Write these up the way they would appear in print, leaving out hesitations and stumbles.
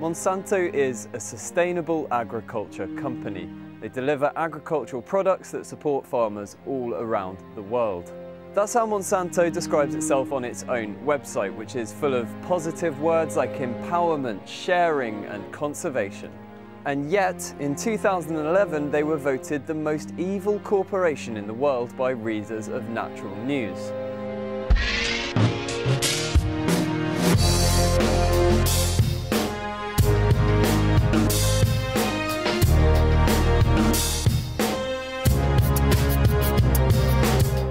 Monsanto is a sustainable agriculture company. They deliver agricultural products that support farmers all around the world. That's how Monsanto describes itself on its own website, which is full of positive words like empowerment, sharing, and conservation. And yet, in 2011, they were voted the most evil corporation in the world by readers of Natural News.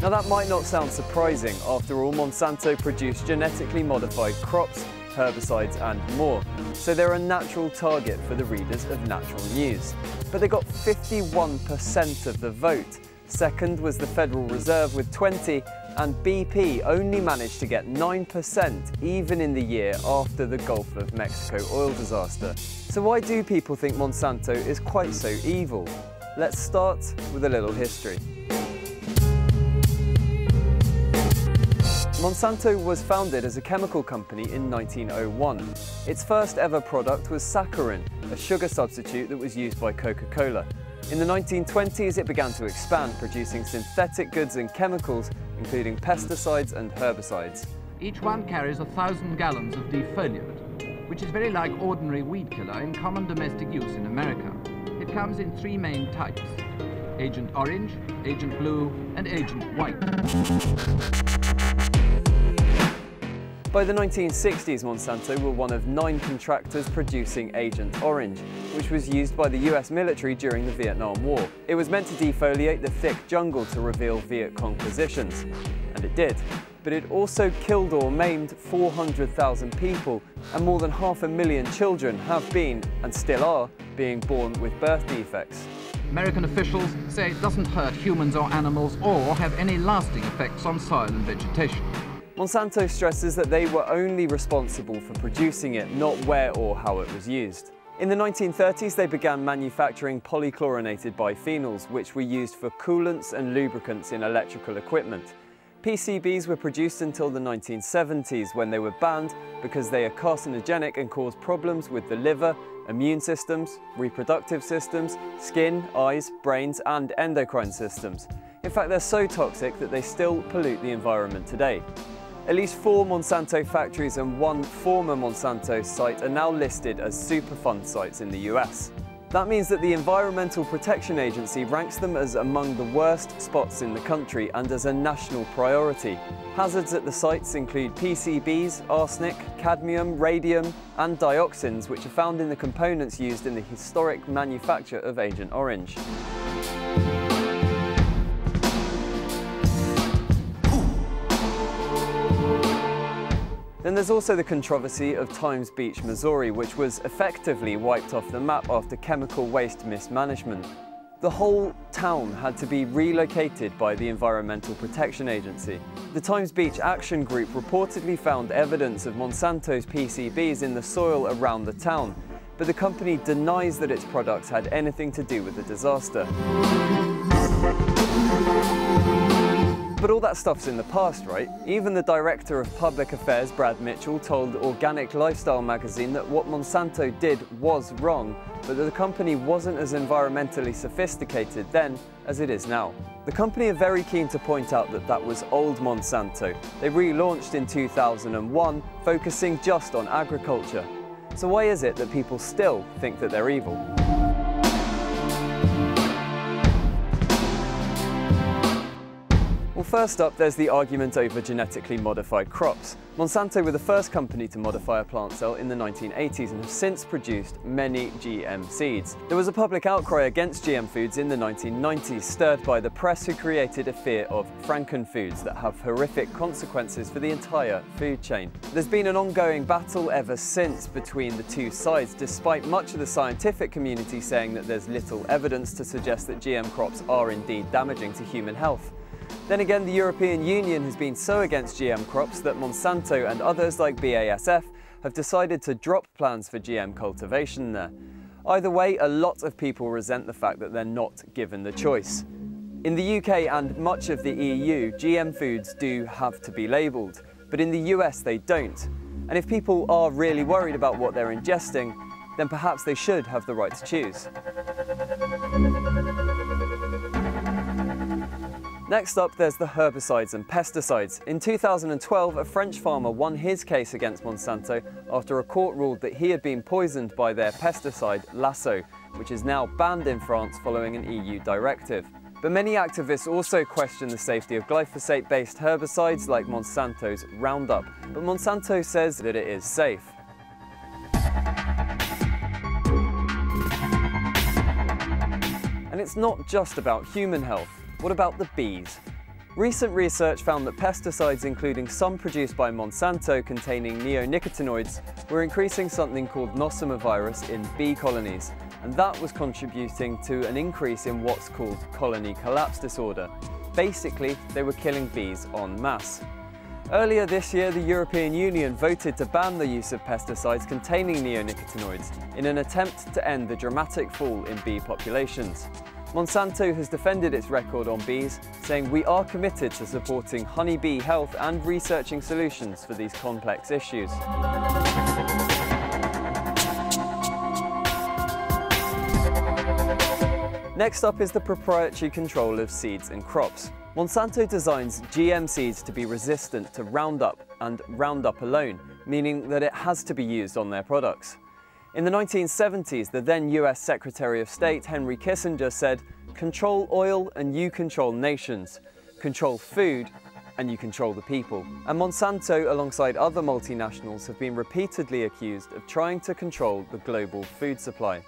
Now that might not sound surprising. After all, Monsanto produced genetically modified crops, herbicides and more, so they're a natural target for the readers of Natural News. But they got 51% of the vote. Second was the Federal Reserve with 20, and BP only managed to get 9% even in the year after the Gulf of Mexico oil disaster. So why do people think Monsanto is quite so evil? Let's start with a little history. Monsanto was founded as a chemical company in 1901. Its first ever product was saccharin, a sugar substitute that was used by Coca-Cola. In the 1920s, it began to expand, producing synthetic goods and chemicals, including pesticides and herbicides. Each one carries 1,000 gallons of defoliant, which is very like ordinary weed killer in common domestic use in America. It comes in three main types: Agent Orange, Agent Blue, and Agent White. By the 1960s, Monsanto were one of 9 contractors producing Agent Orange, which was used by the US military during the Vietnam War. It was meant to defoliate the thick jungle to reveal Viet Cong positions, and it did. But it also killed or maimed 400,000 people, and more than 500,000 children have been, and still are, being born with birth defects. American officials say it doesn't hurt humans or animals or have any lasting effects on soil and vegetation. Monsanto stresses that they were only responsible for producing it, not where or how it was used. In the 1930s, they began manufacturing polychlorinated biphenyls, which were used for coolants and lubricants in electrical equipment. PCBs were produced until the 1970s, when they were banned because they are carcinogenic and cause problems with the liver, immune systems, reproductive systems, skin, eyes, brains, and endocrine systems. In fact, they're so toxic that they still pollute the environment today. At least 4 Monsanto factories and 1 former Monsanto site are now listed as Superfund sites in the US. That means that the Environmental Protection Agency ranks them as among the worst spots in the country and as a national priority. Hazards at the sites include PCBs, arsenic, cadmium, radium and dioxins, which are found in the components used in the historic manufacture of Agent Orange. Then there's also the controversy of Times Beach, Missouri, which was effectively wiped off the map after chemical waste mismanagement. The whole town had to be relocated by the Environmental Protection Agency. The Times Beach Action Group reportedly found evidence of Monsanto's PCBs in the soil around the town, but the company denies that its products had anything to do with the disaster. But all that stuff's in the past, right? Even the Director of Public Affairs, Brad Mitchell, told Organic Lifestyle magazine that what Monsanto did was wrong, but that the company wasn't as environmentally sophisticated then as it is now. The company are very keen to point out that that was old Monsanto. They relaunched in 2001, focusing just on agriculture. So why is it that people still think that they're evil? First up, there's the argument over genetically modified crops. Monsanto were the first company to modify a plant cell in the 1980s and have since produced many GM seeds. There was a public outcry against GM foods in the 1990s, stirred by the press, who created a fear of frankenfoods that have horrific consequences for the entire food chain. There's been an ongoing battle ever since between the two sides, despite much of the scientific community saying that there's little evidence to suggest that GM crops are indeed damaging to human health. Then again, the European Union has been so against GM crops that Monsanto and others like BASF have decided to drop plans for GM cultivation there. Either way, a lot of people resent the fact that they're not given the choice. In the UK and much of the EU, GM foods do have to be labelled, but in the US they don't. And if people are really worried about what they're ingesting, then perhaps they should have the right to choose. Next up, there's the herbicides and pesticides. In 2012, a French farmer won his case against Monsanto after a court ruled that he had been poisoned by their pesticide, Lasso, which is now banned in France following an EU directive. But many activists also question the safety of glyphosate-based herbicides like Monsanto's Roundup, but Monsanto says that it is safe. And it's not just about human health. What about the bees? Recent research found that pesticides, including some produced by Monsanto containing neonicotinoids, were increasing something called Nosema virus in bee colonies, and that was contributing to an increase in what's called colony collapse disorder. Basically, they were killing bees en masse. Earlier this year, the European Union voted to ban the use of pesticides containing neonicotinoids in an attempt to end the dramatic fall in bee populations. Monsanto has defended its record on bees, saying we are committed to supporting honeybee health and researching solutions for these complex issues. Next up is the proprietary control of seeds and crops. Monsanto designs GM seeds to be resistant to Roundup and Roundup alone, meaning that it has to be used on their products. In the 1970s, the then US Secretary of State Henry Kissinger said, "Control oil and you control nations. Control food and you control the people." And Monsanto, alongside other multinationals, have been repeatedly accused of trying to control the global food supply.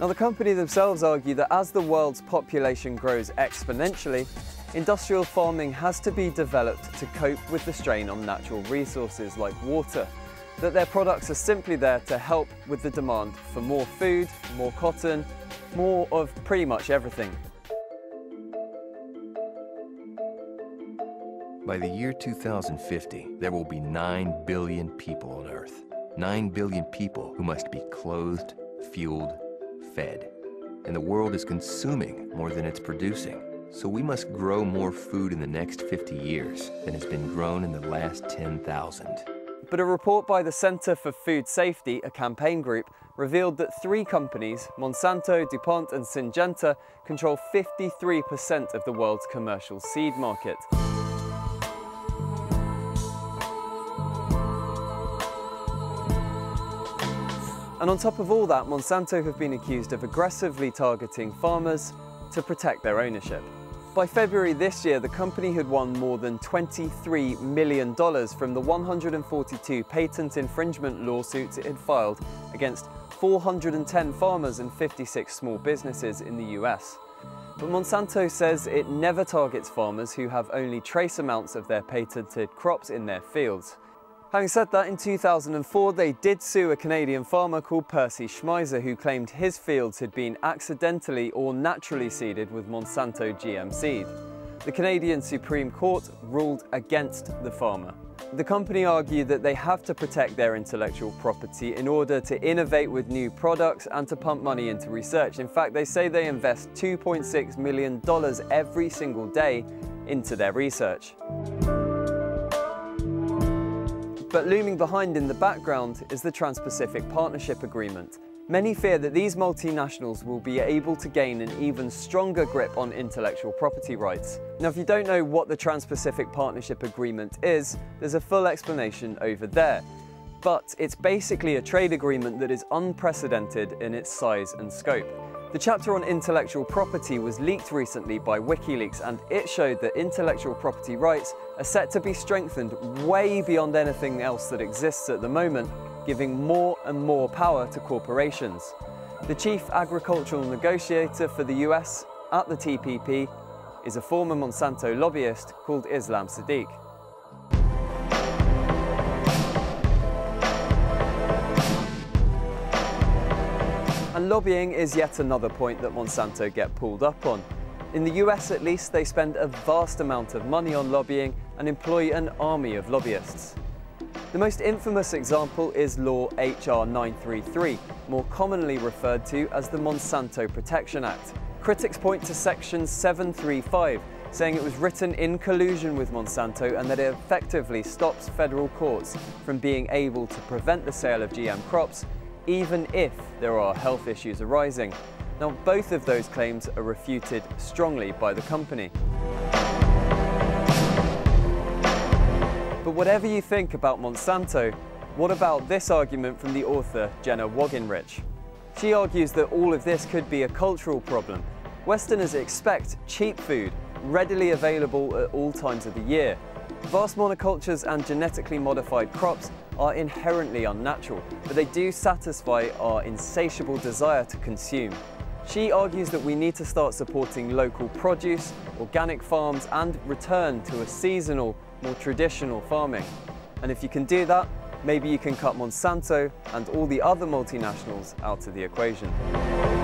Now, the company themselves argue that as the world's population grows exponentially, industrial farming has to be developed to cope with the strain on natural resources like water, that their products are simply there to help with the demand for more food, more cotton, more of pretty much everything. By the year 2050, there will be 9 billion people on Earth. 9 billion people who must be clothed, fueled, fed. And the world is consuming more than it's producing. So we must grow more food in the next 50 years than has been grown in the last 10,000. But a report by the Centre for Food Safety, a campaign group, revealed that 3 companies, Monsanto, DuPont and Syngenta, control 53% of the world's commercial seed market. And on top of all that, Monsanto have been accused of aggressively targeting farmers to protect their ownership. By February this year, the company had won more than $23 million from the 142 patent infringement lawsuits it had filed against 410 farmers and 56 small businesses in the US. But Monsanto says it never targets farmers who have only trace amounts of their patented crops in their fields. Having said that, in 2004, they did sue a Canadian farmer called Percy Schmeiser, who claimed his fields had been accidentally or naturally seeded with Monsanto GM seed. The Canadian Supreme Court ruled against the farmer. The company argued that they have to protect their intellectual property in order to innovate with new products and to pump money into research. In fact, they say they invest $2.6 million every single day into their research. But looming behind in the background is the Trans-Pacific Partnership Agreement. Many fear that these multinationals will be able to gain an even stronger grip on intellectual property rights. Now, if you don't know what the Trans-Pacific Partnership Agreement is, there's a full explanation over there. But it's basically a trade agreement that is unprecedented in its size and scope. The chapter on intellectual property was leaked recently by WikiLeaks, and it showed that intellectual property rights are set to be strengthened way beyond anything else that exists at the moment, giving more and more power to corporations. The chief agricultural negotiator for the US at the TPP is a former Monsanto lobbyist called Islam Siddiqui. And lobbying is yet another point that Monsanto get pulled up on. In the US at least, they spend a vast amount of money on lobbying and employ an army of lobbyists. The most infamous example is law HR 933, more commonly referred to as the Monsanto Protection Act. Critics point to section 735, saying it was written in collusion with Monsanto and that it effectively stops federal courts from being able to prevent the sale of GM crops even if there are health issues arising. Now, both of those claims are refuted strongly by the company. But whatever you think about Monsanto, what about this argument from the author Jenna Wagenrich? She argues that all of this could be a cultural problem. Westerners expect cheap food, readily available at all times of the year. Vast monocultures and genetically modified crops are inherently unnatural, but they do satisfy our insatiable desire to consume. She argues that we need to start supporting local produce, organic farms, and return to a seasonal, more traditional farming. And if you can do that, maybe you can cut Monsanto and all the other multinationals out of the equation.